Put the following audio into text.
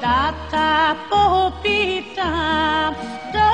Tata popita.